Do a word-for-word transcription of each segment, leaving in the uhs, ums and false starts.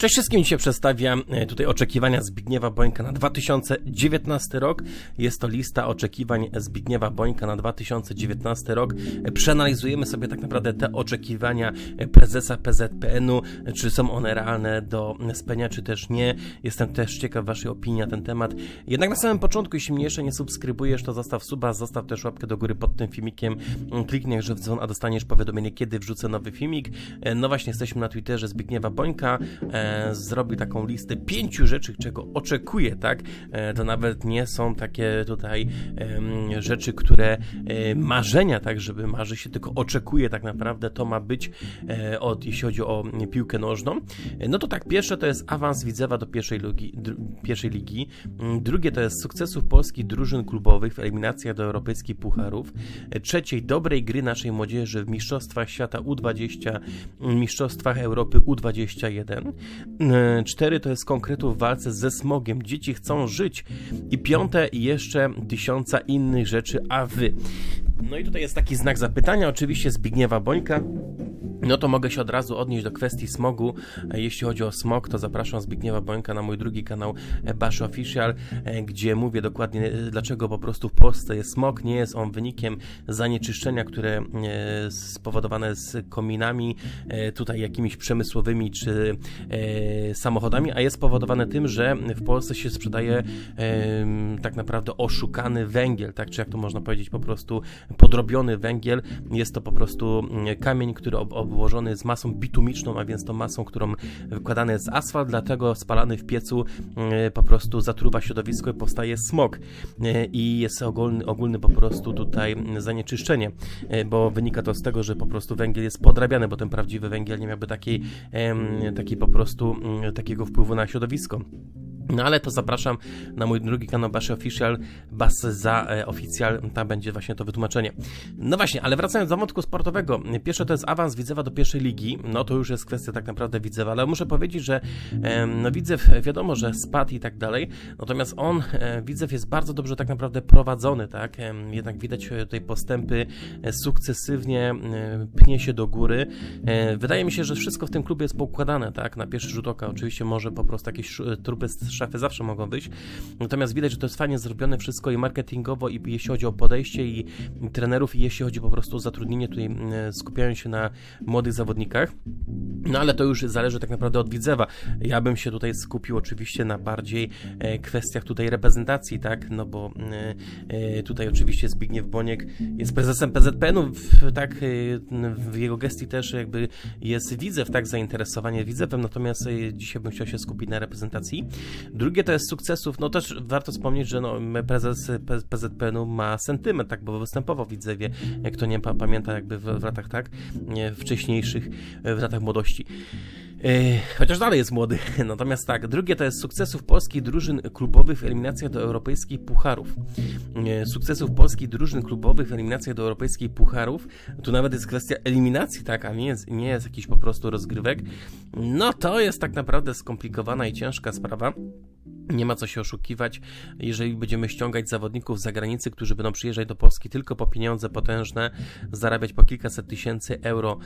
Cześć wszystkim, dzisiaj przedstawiam tutaj oczekiwania Zbigniewa Bońka na dwa tysiące dziewiętnasty rok. Jest to lista oczekiwań Zbigniewa Bońka na dwa tysiące dziewiętnasty rok. Przeanalizujemy sobie tak naprawdę te oczekiwania prezesa P Z P N u, czy są one realne do spełnienia, czy też nie. Jestem też ciekaw waszej opinii na ten temat. Jednak na samym początku, jeśli mnie jeszcze nie subskrybujesz, to zostaw suba, zostaw też łapkę do góry pod tym filmikiem, kliknij w dzwon, a dostaniesz powiadomienie, kiedy wrzucę nowy filmik. No właśnie, jesteśmy na Twitterze Zbigniewa Bońka. Zrobił taką listę pięciu rzeczy, czego oczekuje, tak? To nawet nie są takie tutaj um, rzeczy, które um, marzenia, tak, żeby marzy się, tylko oczekuje tak naprawdę, to ma być um, od, jeśli chodzi o piłkę nożną. No to tak, pierwsze to jest awans Widzewa do pierwszej ligi, dru, pierwszej ligi. Drugie to jest sukcesów polskich drużyn klubowych w eliminacjach do europejskich pucharów. Trzecie, dobrej gry naszej młodzieży w mistrzostwach świata U dwadzieścia, mistrzostwach Europy U dwadzieścia jeden. Cztery to jest konkretów w walce ze smogiem. Dzieci chcą żyć. I piąte, jeszcze tysiąca innych rzeczy, a wy? No i tutaj jest taki znak zapytania, oczywiście Zbigniewa Bońka. No to mogę się od razu odnieść do kwestii smogu. Jeśli chodzi o smog, to zapraszam Zbigniewa Bońka na mój drugi kanał Basho Official, gdzie mówię dokładnie, dlaczego po prostu w Polsce jest smog. Nie jest on wynikiem zanieczyszczenia, które spowodowane z kominami, tutaj jakimiś przemysłowymi czy samochodami, a jest spowodowane tym, że w Polsce się sprzedaje tak naprawdę oszukany węgiel, tak, czy jak to można powiedzieć, po prostu podrobiony węgiel. Jest to po prostu kamień, który ob obłożony z masą bitumiczną, a więc tą masą, którą wykładany jest asfalt, dlatego spalany w piecu po prostu zatruwa środowisko i powstaje smog. I jest ogólny, ogólny po prostu tutaj zanieczyszczenie, bo wynika to z tego, że po prostu węgiel jest podrabiany, bo ten prawdziwy węgiel nie miałby takiej, takiej po prostu takiego wpływu na środowisko. No ale to zapraszam na mój drugi kanał Basho Official, Bas za e, Oficjal, tam będzie właśnie to wytłumaczenie. No właśnie, ale wracając do wątku sportowego, pierwsze to jest awans Widzewa do pierwszej ligi, no to już jest kwestia tak naprawdę Widzewa, ale muszę powiedzieć, że e, no Widzew wiadomo, że spadł i tak dalej, natomiast on, e, Widzew jest bardzo dobrze tak naprawdę prowadzony, tak, e, jednak widać tutaj postępy, e, sukcesywnie e, pnie się do góry. E, wydaje mi się, że wszystko w tym klubie jest poukładane, tak, na pierwszy rzut oka, oczywiście może po prostu jakieś trupy z szafy zawsze mogą wyjść, natomiast widać, że to jest fajnie zrobione wszystko i marketingowo, i jeśli chodzi o podejście i trenerów, i jeśli chodzi po prostu o zatrudnienie, tutaj skupiają się na młodych zawodnikach, no ale to już zależy tak naprawdę od Widzewa. Ja bym się tutaj skupił oczywiście na bardziej kwestiach tutaj reprezentacji, tak, no bo tutaj oczywiście Zbigniew Boniek jest prezesem P Z P N u, tak, w jego gestii też jakby jest Widzew, tak, zainteresowanie Widzewem, natomiast dzisiaj bym chciał się skupić na reprezentacji. Drugie to jest sukcesów, no też warto wspomnieć, że no, prezes P Z P N u ma sentyment, tak, bo występował w Widzewie, jak to nie pamięta, jakby w, w latach, tak, wcześniejszych, w latach młodości. Chociaż dalej jest młody. Natomiast tak, drugie to jest sukcesów polskich drużyn klubowych w eliminacjach do europejskich pucharów. Sukcesów polskich drużyn klubowych w eliminacjach do europejskich pucharów. Tu nawet jest kwestia eliminacji, tak, a nie jest, nie jest jakiś po prostu rozgrywek. No to jest tak naprawdę skomplikowana i ciężka sprawa. Nie ma co się oszukiwać, jeżeli będziemy ściągać zawodników z zagranicy, którzy będą przyjeżdżać do Polski tylko po pieniądze potężne, zarabiać po kilkaset tysięcy euro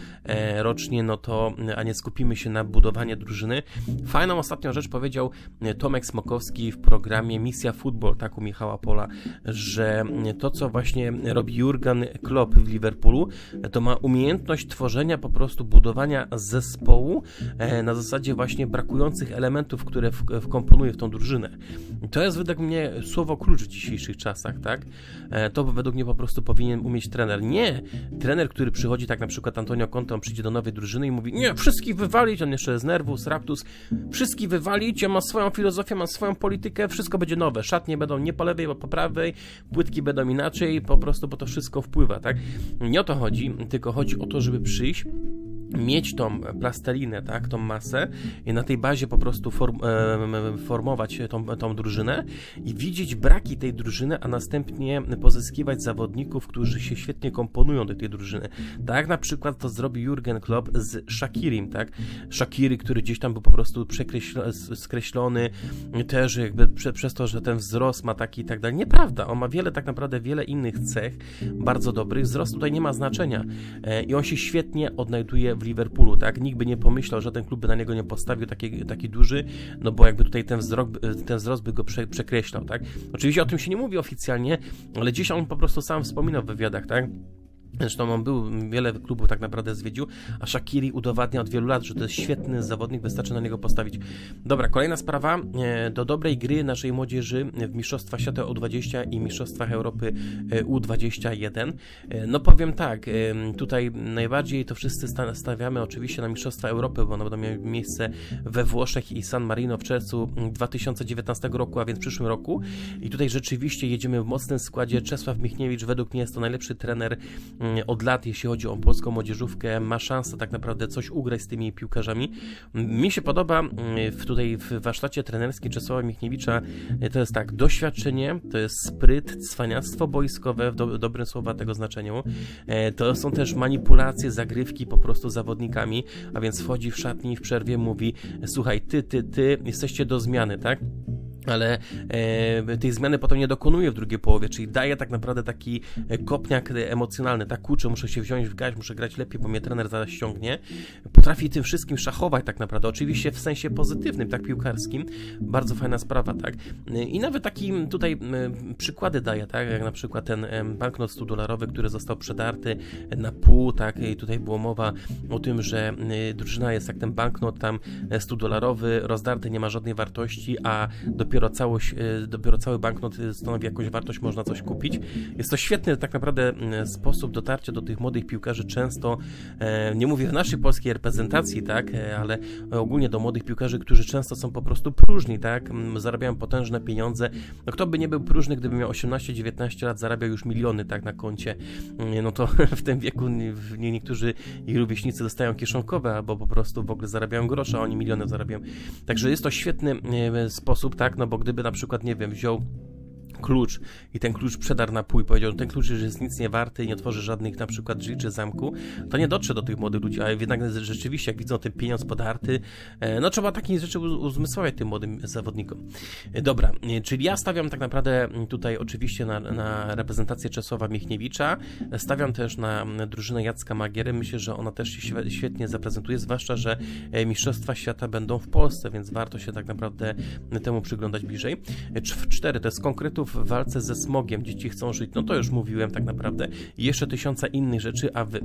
rocznie, no to, a nie skupimy się na budowanie drużyny. Fajną ostatnią rzecz powiedział Tomek Smokowski w programie Misja Futbol, tak, u Michała Pola, że to, co właśnie robi Jurgen Klopp w Liverpoolu, to ma umiejętność tworzenia po prostu budowania zespołu na zasadzie właśnie brakujących elementów, które wkomponuje w tą drużynę. To jest według mnie słowo klucz w dzisiejszych czasach, tak? To według mnie po prostu powinien umieć trener. Nie trener, który przychodzi, tak, na przykład Antonio Conte, on przyjdzie do nowej drużyny i mówi: nie, wszystkich wywalić, on jeszcze jest nervus, raptus, wszystkich wywalić, ja mam swoją filozofię, mam swoją politykę, wszystko będzie nowe, szatnie będą nie po lewej, bo po prawej, płytki będą inaczej, po prostu, bo to wszystko wpływa, tak? Nie o to chodzi, tylko chodzi o to, żeby przyjść, mieć tą plastelinę, tak, tą masę, i na tej bazie po prostu form, e, formować tą, tą drużynę i widzieć braki tej drużyny, a następnie pozyskiwać zawodników, którzy się świetnie komponują do tej drużyny. Tak na przykład to zrobi Jurgen Klopp z Shaqirim, tak? Shaqiri, który gdzieś tam był po prostu skreślony, też jakby prze, przez to, że ten wzrost ma taki i tak dalej. Nieprawda, on ma wiele, tak naprawdę wiele innych cech, bardzo dobrych. Wzrost tutaj nie ma znaczenia e, i on się świetnie odnajduje w Liverpoolu, tak? Nikt by nie pomyślał, żaden klub by na niego nie postawił taki, taki duży, no bo jakby tutaj ten, wzrok, ten wzrost by go prze, przekreślał, tak? Oczywiście o tym się nie mówi oficjalnie, ale dziś on po prostu sam wspominał w wywiadach, tak? Zresztą on był, wiele klubów tak naprawdę zwiedził, a Shaqiri udowadnia od wielu lat, że to jest świetny zawodnik, wystarczy na niego postawić. Dobra, kolejna sprawa. Do dobrej gry naszej młodzieży w Mistrzostwach Świata U dwadzieścia i Mistrzostwach Europy U dwadzieścia jeden. No powiem tak, tutaj najbardziej to wszyscy stawiamy oczywiście na Mistrzostwa Europy, bo one będą miały miejsce we Włoszech i San Marino w czerwcu dwa tysiące dziewiętnastego roku, a więc w przyszłym roku. I tutaj rzeczywiście jedziemy w mocnym składzie. Czesław Michniewicz według mnie jest to najlepszy trener od lat, jeśli chodzi o polską młodzieżówkę, ma szansę tak naprawdę coś ugrać z tymi piłkarzami. Mi się podoba w, tutaj w warsztacie trenerskim Czesława Michniewicza, to jest tak, doświadczenie, to jest spryt, cwaniactwo boiskowe, w do, dobrym słowa tego znaczeniu, to są też manipulacje, zagrywki po prostu zawodnikami, a więc wchodzi w szatni i w przerwie mówi, słuchaj, ty, ty, ty, jesteście do zmiany, tak? Ale e, tej zmiany potem nie dokonuje w drugiej połowie, czyli daje tak naprawdę taki kopniak emocjonalny, tak kurczę, muszę się wziąć w gaź, muszę grać lepiej, bo mnie trener zaraz ściągnie. Potrafi tym wszystkim szachować tak naprawdę, oczywiście w sensie pozytywnym, tak piłkarskim, bardzo fajna sprawa, tak. I nawet taki tutaj przykłady daje, tak, jak na przykład ten banknot stu dolarowy, który został przedarty na pół, tak, i tutaj było mowa o tym, że drużyna jest jak ten banknot tam stu dolarowy, rozdarty, nie ma żadnej wartości, a dopiero Dopiero, całość, dopiero cały banknot stanowi jakąś wartość, można coś kupić. Jest to świetny tak naprawdę sposób dotarcia do tych młodych piłkarzy, często, nie mówię w naszej polskiej reprezentacji, tak, ale ogólnie do młodych piłkarzy, którzy często są po prostu próżni, tak, zarabiają potężne pieniądze. No, kto by nie był próżny, gdyby miał osiemnaście dziewiętnaście lat, zarabiał już miliony, tak, na koncie, no to w tym wieku niektórzy ich rówieśnicy dostają kieszonkowe, albo po prostu w ogóle zarabiają grosze, a oni miliony zarabiają. Także jest to świetny sposób, tak, no bo gdyby na przykład, nie wiem, wziął klucz i ten klucz przedarł na pół i powiedział, że ten klucz już jest nic nie warty i nie otworzy żadnych na przykład drzwi czy zamku, to nie dotrze do tych młodych ludzi, a jednak rzeczywiście jak widzą ten pieniądz podarty, no trzeba takie rzeczy uzmysławiać tym młodym zawodnikom. Dobra, czyli ja stawiam tak naprawdę tutaj oczywiście na, na reprezentację Czesława Michniewicza, stawiam też na drużynę Jacka Magiery, myślę, że ona też się świetnie zaprezentuje, zwłaszcza, że Mistrzostwa Świata będą w Polsce, więc warto się tak naprawdę temu przyglądać bliżej. cztery to jest konkretów w walce ze smogiem, dzieci chcą żyć, no to już mówiłem tak naprawdę, jeszcze tysiąca innych rzeczy, a wy,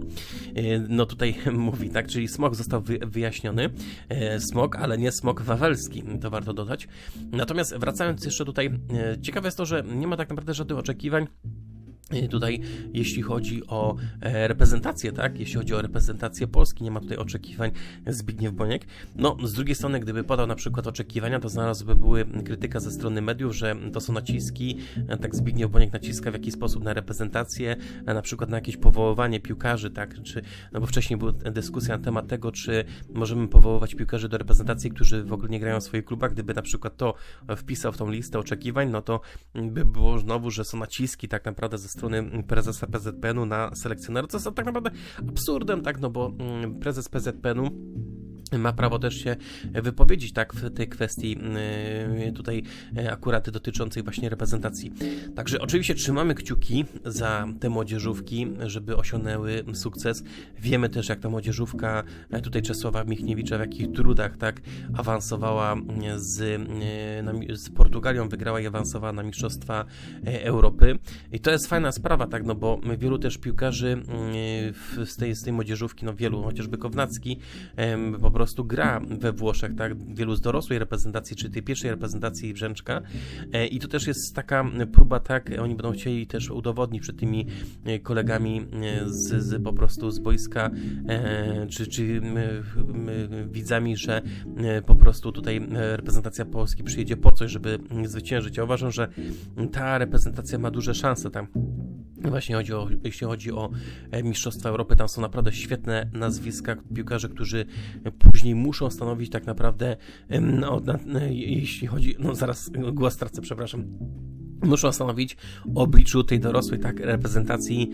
no tutaj mówi, tak, czyli smog został wyjaśniony, smog, ale nie smog wawelski, to warto dodać. Natomiast wracając jeszcze tutaj, ciekawe jest to, że nie ma tak naprawdę żadnych oczekiwań tutaj, jeśli chodzi o reprezentację, tak? Jeśli chodzi o reprezentację Polski, nie ma tutaj oczekiwań Zbigniew Boniek. No, z drugiej strony, gdyby podał na przykład oczekiwania, to znalazłby były krytyka ze strony mediów, że to są naciski, tak Zbigniew Boniek naciska w jakiś sposób na reprezentację, na przykład na jakieś powoływanie piłkarzy, tak? Czy, no bo wcześniej była dyskusja na temat tego, czy możemy powoływać piłkarzy do reprezentacji, którzy w ogóle nie grają w swoich klubach. Gdyby na przykład to wpisał w tą listę oczekiwań, no to by było znowu, że są naciski tak naprawdę ze strony prezesa P Z P N-u na selekcjonera, co jest tak naprawdę absurdem, tak, no bo prezes P Z P N-u ma prawo też się wypowiedzieć, tak, w tej kwestii tutaj akurat dotyczącej właśnie reprezentacji. Także oczywiście trzymamy kciuki za te młodzieżówki, żeby osiągnęły sukces. Wiemy też, jak ta młodzieżówka tutaj Czesława Michniewicza, w jakich trudach, tak, awansowała z, z Portugalią, wygrała i awansowała na Mistrzostwa Europy. I to jest fajna sprawa, tak, no bo wielu też piłkarzy z tej, z tej młodzieżówki, no wielu, chociażby Kownacki, po Po prostu gra we Włoszech, tak? Wielu z dorosłej reprezentacji, czy tej pierwszej reprezentacji Brzęczka. I to też jest taka próba, tak? Oni będą chcieli też udowodnić przed tymi kolegami z, z po prostu z boiska, czy, czy my, my, widzami, że po prostu tutaj reprezentacja Polski przyjedzie po coś, żeby zwyciężyć. Ja uważam, że ta reprezentacja ma duże szanse tam. Właśnie chodzi o, jeśli chodzi o Mistrzostwa Europy, tam są naprawdę świetne nazwiska piłkarzy, którzy później muszą stanowić tak naprawdę, no, jeśli chodzi, no zaraz głos tracę, przepraszam. Muszą stanowić o obliczu tej dorosłej, tak, reprezentacji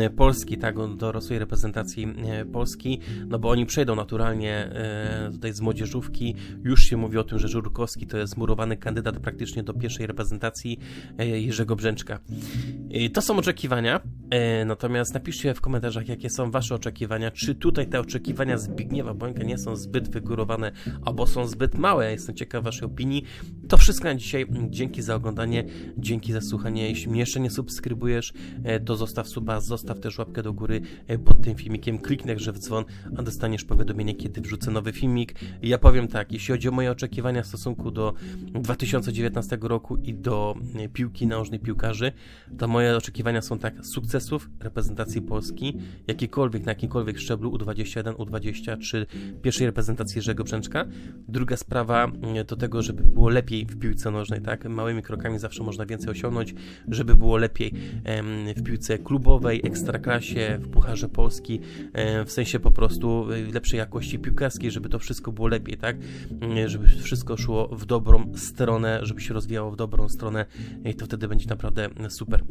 e, Polski, tak, dorosłej reprezentacji e, Polski, no bo oni przejdą naturalnie e, tutaj z młodzieżówki. Już się mówi o tym, że Żurkowski to jest murowany kandydat praktycznie do pierwszej reprezentacji e, Jerzego Brzęczka. To są oczekiwania, natomiast napiszcie w komentarzach, jakie są wasze oczekiwania, czy tutaj te oczekiwania Zbigniewa Bońka nie są zbyt wygórowane, albo są zbyt małe. Ja jestem ciekaw waszej opinii. To wszystko na dzisiaj. Dzięki za oglądanie, dzięki za słuchanie. Jeśli mnie jeszcze nie subskrybujesz, to zostaw suba, zostaw też łapkę do góry pod tym filmikiem, kliknij także w dzwon, a dostaniesz powiadomienie, kiedy wrzucę nowy filmik. Ja powiem tak, jeśli chodzi o moje oczekiwania w stosunku do dwa tysiące dziewiętnastego roku i do piłki nożnej piłkarzy, to moje oczekiwania są tak: sukcesów reprezentacji Polski, jakikolwiek, na jakimkolwiek szczeblu, U dwadzieścia jeden, U dwadzieścia czy pierwszej reprezentacji Jerzego Brzęczka. Druga sprawa do tego, żeby było lepiej w piłce nożnej, tak? Małymi krokami zawsze można więcej osiągnąć, żeby było lepiej w piłce klubowej, ekstraklasie, w Pucharze Polski, w sensie po prostu lepszej jakości piłkarskiej, żeby to wszystko było lepiej, tak? Żeby wszystko szło w dobrą stronę, żeby się rozwijało w dobrą stronę i to wtedy będzie naprawdę super.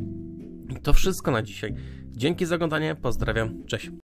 To wszystko na dzisiaj. Dzięki za oglądanie, pozdrawiam, cześć.